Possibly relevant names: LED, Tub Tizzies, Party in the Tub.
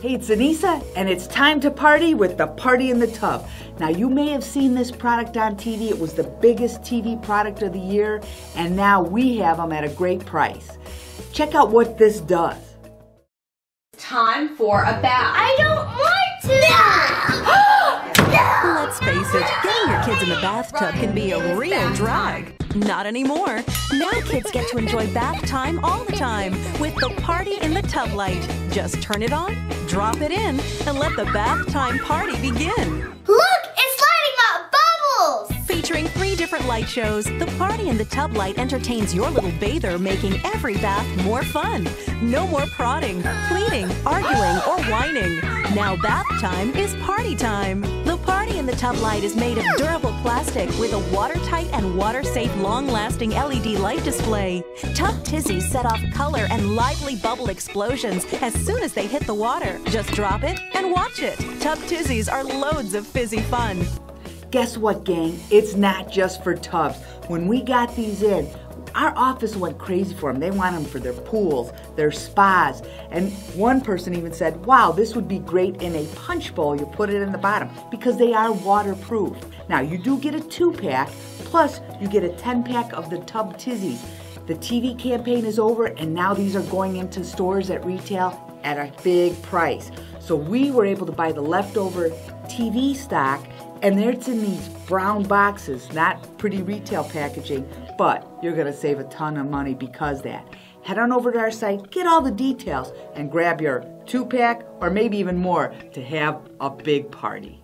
Hey, it's Anissa, and it's time to party with the Party in the Tub. Now, you may have seen this product on TV. It was the biggest TV product of the year, and now we have them at a great price. Check out what this does. Time for a bath. I don't want to! No! No! Let's face it, getting your kids in the bathtub can be a real drag. Not anymore. Now kids get to enjoy bath time all the time with the Party in the Tub light. Just turn it on, drop it in, and let the bath time party begin. Look, it's lighting up bubbles! Featuring 3 different light shows, the Party in the Tub light entertains your little bather, making every bath more fun. No more prodding, pleading, arguing, or whining. Now bath time is party time. The Party in the Tub light is made of durable plastic with a watertight and water-safe long-lasting LED light display. Tub Tizzies set off color and lively bubble explosions as soon as they hit the water. Just drop it and watch it. Tub Tizzies are loads of fizzy fun. Guess what, gang? It's not just for tubs. When we got these in, our office went crazy for them. They want them for their pools, their spas, and one person even said, wow, this would be great in a punch bowl. You put it in the bottom because they are waterproof. Now, you do get a 2-pack, plus you get a 10-pack of the Tub Tizzies. The TV campaign is over, and now these are going into stores at retail at a big price. So we were able to buy the leftover TV stock, and it's in these brown boxes, not pretty retail packaging, but you're going to save a ton of money because of that. Head on over to our site, get all the details, and grab your 2-pack or maybe even more to have a big party.